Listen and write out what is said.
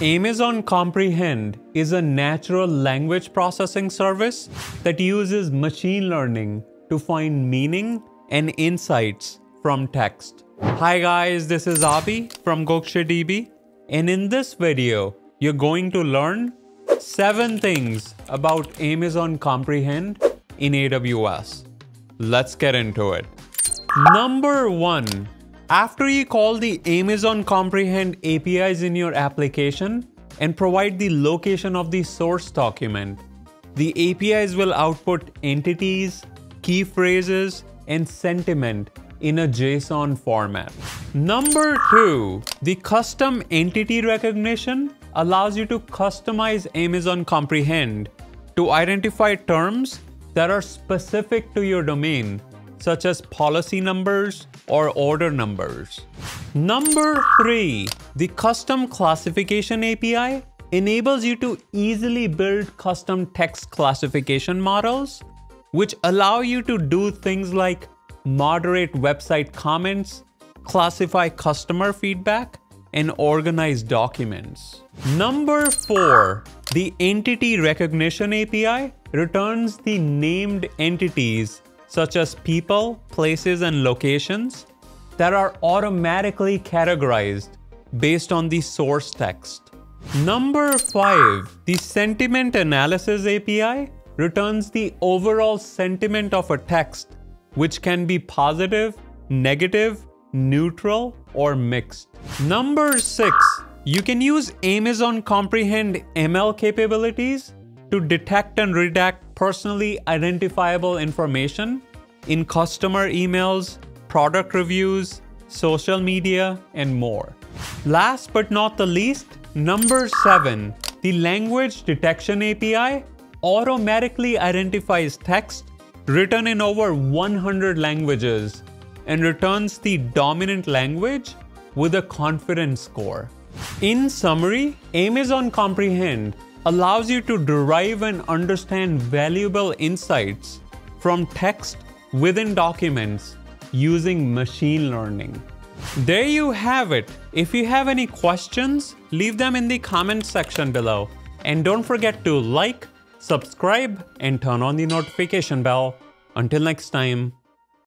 Amazon Comprehend is a natural language processing service that uses machine learning to find meaning and insights from text. Hi guys, this is Abi from GokceDB, and in this video, you're going to learn 7 things about Amazon Comprehend in AWS. Let's get into it. Number 1. After you call the Amazon Comprehend APIs in your application and provide the location of the source document, the APIs will output entities, key phrases, and sentiment in a JSON format. Number 2, the custom entity recognition allows you to customize Amazon Comprehend to identify terms that are specific to your domain, such as policy numbers or order numbers. Number 3, the custom classification API enables you to easily build custom text classification models, which allow you to do things like moderate website comments, classify customer feedback, and organize documents. Number 4, the entity recognition API returns the named entities such as people, places, and locations that are automatically categorized based on the source text. Number 5, the sentiment analysis API returns the overall sentiment of a text, which can be positive, negative, neutral, or mixed. Number 6, you can use Amazon Comprehend ML capabilities to detect and redact personally identifiable information in customer emails, product reviews, social media, and more. Last but not the least, Number 7, the language detection API automatically identifies text written in over 100 languages and returns the dominant language with a confidence score. In summary, Amazon Comprehend allows you to derive and understand valuable insights from text within documents using machine learning. There you have it. If you have any questions, leave them in the comment section below. And don't forget to like, subscribe, and turn on the notification bell. Until next time.